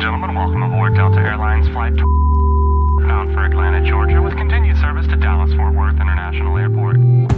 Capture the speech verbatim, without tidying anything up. and gentlemen, welcome aboard Delta Airlines Flight bound for Atlanta, Georgia, with continued service to Dallas-Fort Worth International Airport.